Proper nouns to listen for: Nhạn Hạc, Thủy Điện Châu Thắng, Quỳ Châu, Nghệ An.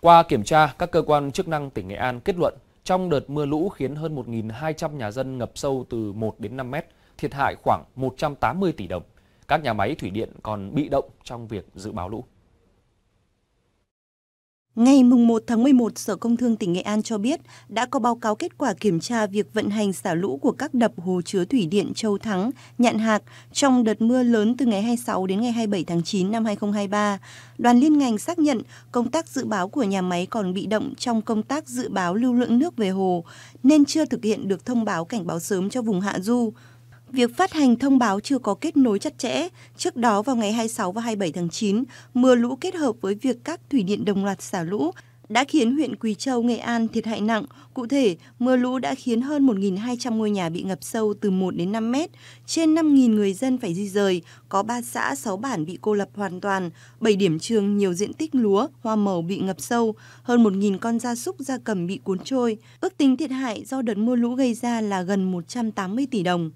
Qua kiểm tra, các cơ quan chức năng tỉnh Nghệ An kết luận trong đợt mưa lũ khiến hơn 1.200 nhà dân ngập sâu từ 1 đến 5 mét, thiệt hại khoảng 180 tỷ đồng. Các nhà máy thủy điện còn bị động trong việc dự báo lũ. Ngày 1 tháng 11, Sở Công Thương tỉnh Nghệ An cho biết đã có báo cáo kết quả kiểm tra việc vận hành xả lũ của các đập hồ chứa Thủy điện Châu Thắng, Nhạn Hạc trong đợt mưa lớn từ ngày 26 đến ngày 27 tháng 9 năm 2023. Đoàn liên ngành xác nhận công tác dự báo của nhà máy còn bị động trong công tác dự báo lưu lượng nước về hồ, nên chưa thực hiện được thông báo cảnh báo sớm cho vùng hạ du. Việc phát hành thông báo chưa có kết nối chặt chẽ. Trước đó vào ngày 26 và 27 tháng 9, mưa lũ kết hợp với việc các thủy điện đồng loạt xả lũ đã khiến huyện Quỳ Châu, Nghệ An thiệt hại nặng. Cụ thể, mưa lũ đã khiến hơn 1.200 ngôi nhà bị ngập sâu từ 1 đến 5 mét, trên 5.000 người dân phải di rời, có 3 xã, 6 bản bị cô lập hoàn toàn, 7 điểm trường, nhiều diện tích lúa, hoa màu bị ngập sâu, hơn 1.000 con gia súc, gia cầm bị cuốn trôi. Ước tính thiệt hại do đợt mưa lũ gây ra là gần 180 tỷ đồng.